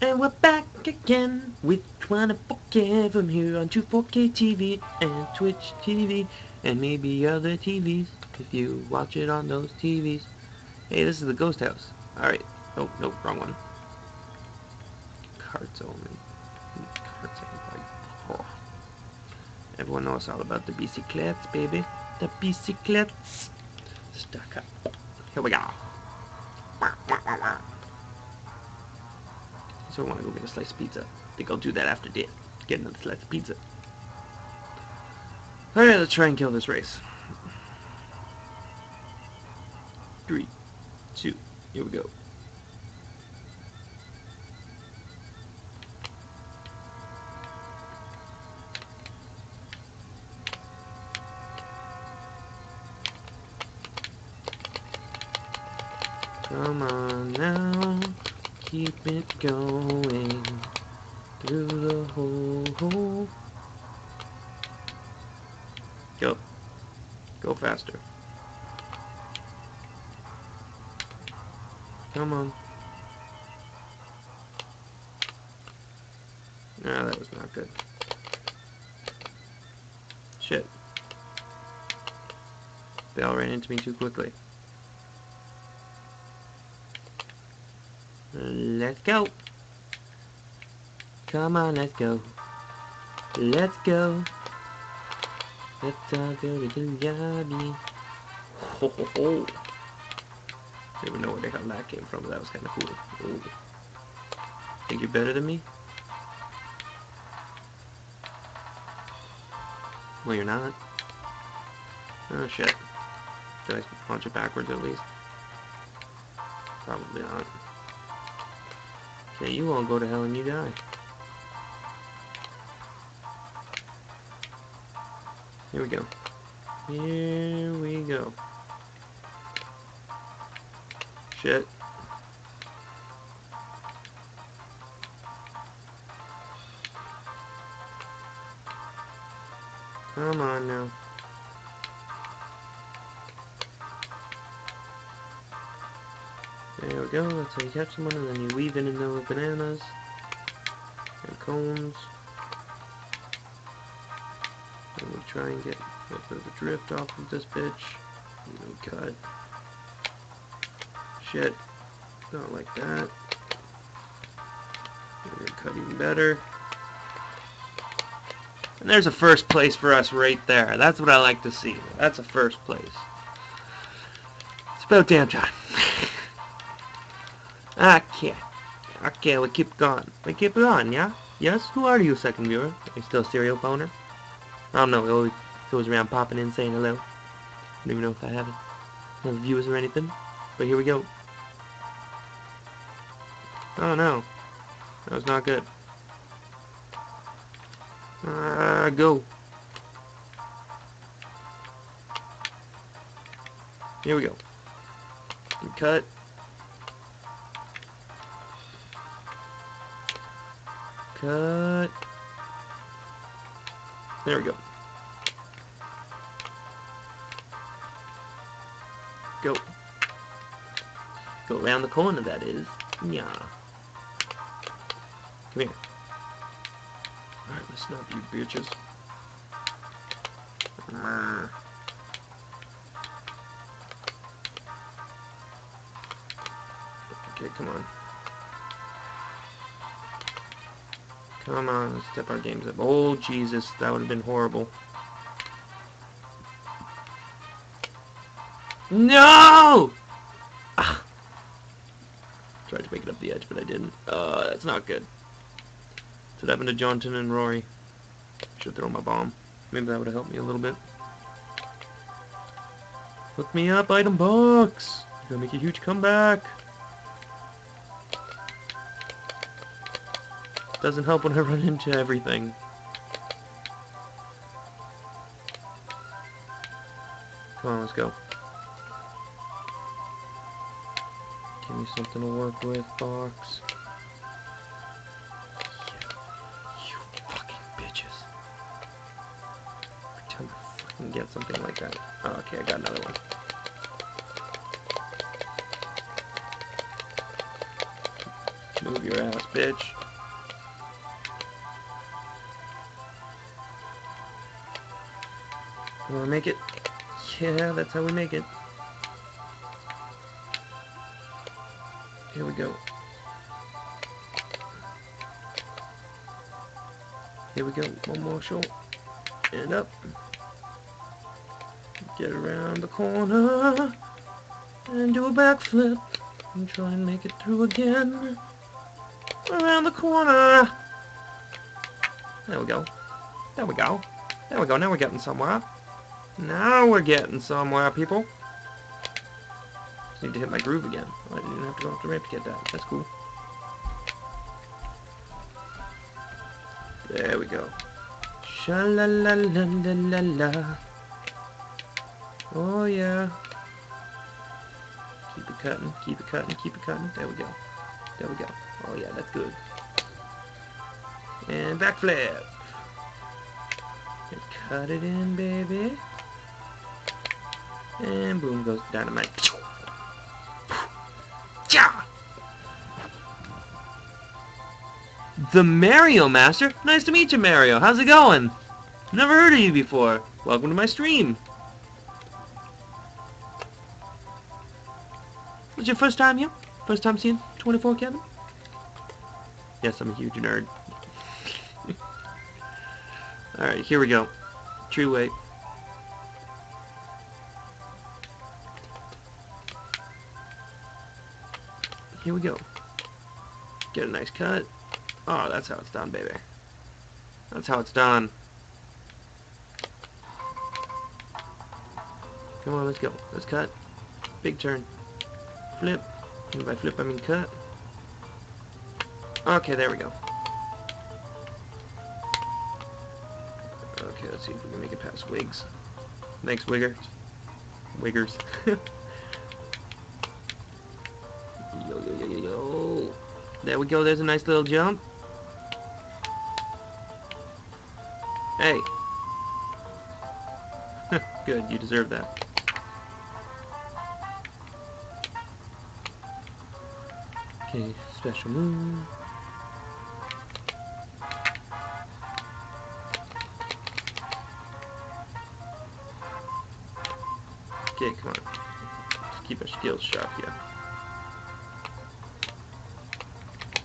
And we're back again with 24K from here on 24KTV and Twitch TV and maybe other TVs if you watch it on those TVs. Hey, this is the ghost house. Alright. Oh, no, wrong one. Carts only. Carts ain't like... Oh. Everyone knows all about the bicyclettes, baby. The bicyclettes. Stuck up. Here we go. I want to go get a slice of pizza. I think I'll do that after dinner. Get another slice of pizza. Alright, let's try and kill this race. 3, 2, here we go. Come on now. Keep it going through the hole. Go. Go faster. Come on. No, that was not good. Shit. They all ran into me too quickly. Let's go. Come on, let's go. Let's go. Let's all go to the lobby. Ho ho ho. I don't even know where the hell that came from, but that was kind of cool. Ooh. Think you're better than me? Well, you're not. Oh shit. Did I launch it backwards at least? Probably not. Yeah, you won't go to hell and you die. Here we go. Here we go. Shit. Come on now. There we go, that's how you catch someone, and then you weave in and there with bananas and cones. And we'll try and get a little bit of a drift off of this bitch. Oh god. Shit. Not like that. We're gonna cut even better. And there's a first place for us right there. That's what I like to see. That's a first place. It's about damn time. Okay, we keep going. We keep going, yeah? Yes? Who are you, second viewer? Are you still a serial boner? I don't know, it always goes around popping in saying hello. I don't even know if I have any viewers or anything. But here we go. Oh no. That was not good. Go. Here we go. And cut. Cut. There we go. Go. Go around the corner, that is. Yeah. Come here. Alright, listen up, you bitches. Okay, come on. Come on, let's step our games up. Oh, Jesus, that would have been horrible. No! Ah. Tried to make it up the edge, but I didn't. That's not good. So that happened to Johnson and Rory. Should throw my bomb. Maybe that would have helped me a little bit. Hook me up, item box! Gonna make a huge comeback! Doesn't help when I run into everything. Come on, let's go. Give me something to work with, box. You fucking bitches. Every time I fucking get something like that. Oh, okay, I got another one. Move your ass. ass bitch. Come on, make it. Yeah, that's how we make it. Here we go. Here we go. One more short. And up. Get around the corner. And do a backflip. And try and make it through again. Around the corner. There we go. There we go. There we go. Now we're getting somewhere. Now we're getting somewhere, people. Just need to hit my groove again. I didn't have to go off the ramp to get that. That's cool. There we go. Sha-la-la-la-la-la-la. Oh, yeah. Keep it cutting, keep it cutting, keep it cutting. There we go. There we go. Oh, yeah, that's good. And backflip. And cut it in, baby. And boom goes dynamite. Yeah! The Mario Master? Nice to meet you, Mario. How's it going? Never heard of you before. Welcome to my stream. Was your first time here? First time seeing 24KTV? Yes, I'm a huge nerd. Alright, here we go. True weight. Here we go. Get a nice cut. Oh, that's how it's done, baby. That's how it's done. Come on, let's go. Let's cut. Big turn. Flip. And by flip, I mean cut. Okay, there we go. Okay, let's see if we can make it past Wigs. Thanks, Wigger. Wiggers. Yo, yo, yo, yo. There we go. There's a nice little jump. Hey. Good. You deserve that. Okay. Special move. Okay. Come on. Let's keep our skills sharp here.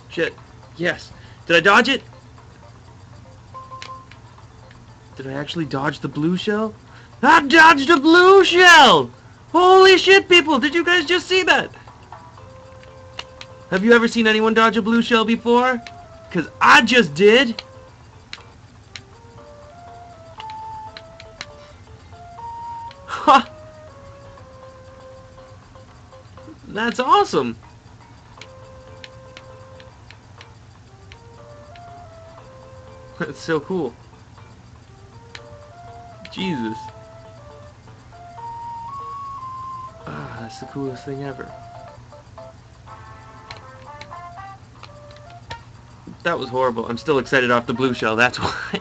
Shit. Yes. Did I dodge it? Did I actually dodge the blue shell? I dodged a blue shell! Holy shit, people! Did you guys just see that? Have you ever seen anyone dodge a blue shell before? Because I just did! Ha! That's awesome! That's so cool. Jesus. Ah, that's the coolest thing ever. That was horrible. I'm still excited off the blue shell, that's why.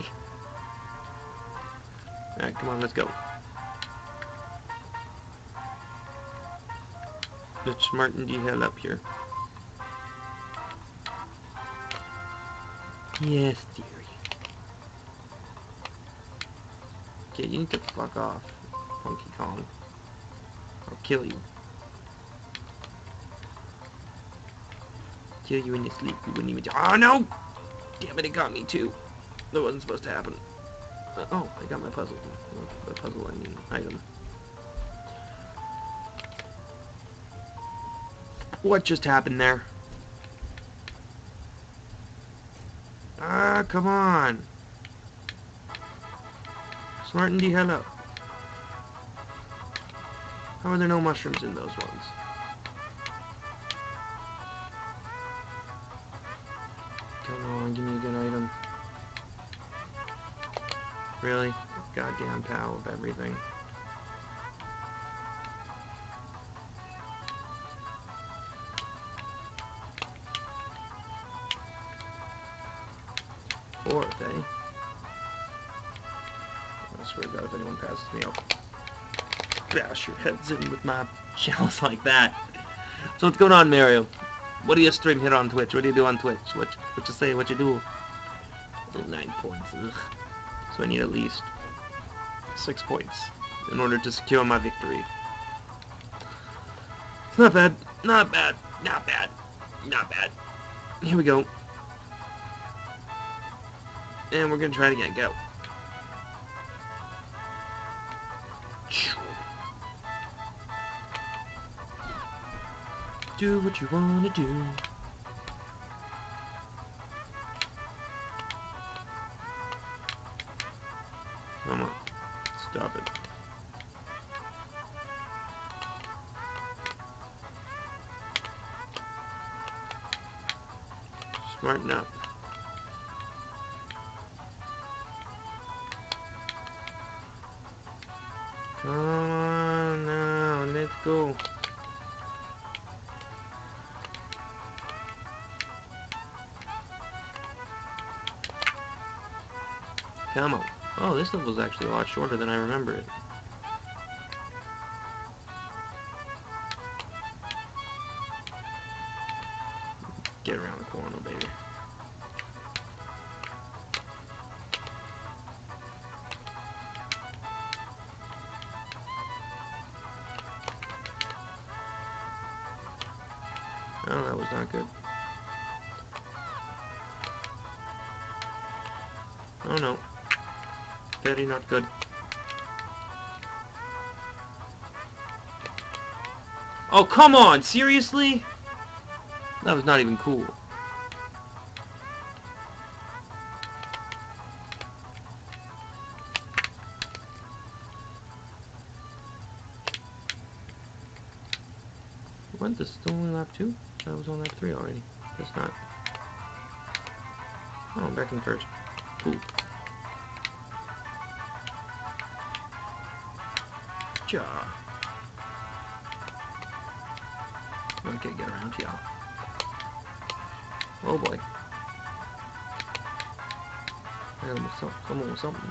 Alright, come on, let's go. Let's smarten the hell up here. Yes, dear. Okay, you need to fuck off, Funky Kong. I'll kill you. Kill you in your sleep. You wouldn't even... Oh, no! Damn it, it got me, too. That wasn't supposed to happen. Oh, I got my puzzle. By puzzle, I mean item. What just happened there? Ah, come on! Smarten the hell up. How are there no mushrooms in those ones? Come on, give me a good item. Really? Goddamn pal of everything. Or they. I swear to God, if anyone passes me, I'll bash your heads in with my chalice like that. So what's going on, Mario? What do you stream here on Twitch? What do you do on Twitch? What you say? What you do? 9 points. Ugh. So I need at least 6 points in order to secure my victory. It's not bad. Not bad. Not bad. Not bad. Here we go. And we're gonna try it again. Go. Do what you wanna do. Come on. Stop it. Smarten up. Come on now, let's go. Come on. Oh, this level's actually a lot shorter than I remember it. Get around the corner, baby. Oh, that was not good. Oh no. Very not good. Oh, come on! Seriously? That was not even cool. Wasn't this still only lap 2? I was on lap 3 already. That's not. Oh, I'm back in first. Ooh. Okay, get around, y'all. Oh boy. Come on with something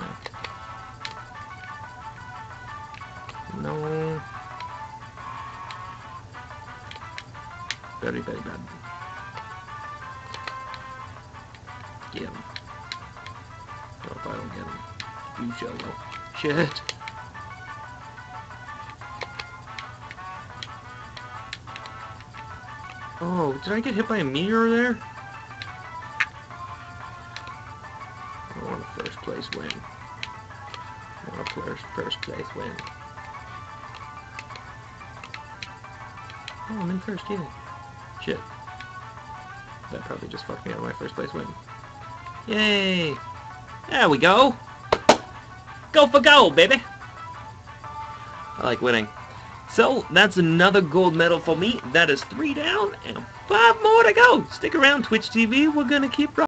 now. No. Very, very bad. Get him. Well, if I don't get him, you shall go. Shit. Oh, did I get hit by a meteor there? I want a first place win. I want a first place win. Oh, I'm in first, yeah. Shit. That probably just fucked me out of my first place win. Yay! There we go! Go for gold, baby! I like winning. So, that's another gold medal for me. That is 3 down and 5 more to go. Stick around, Twitch TV. We're going to keep rocking.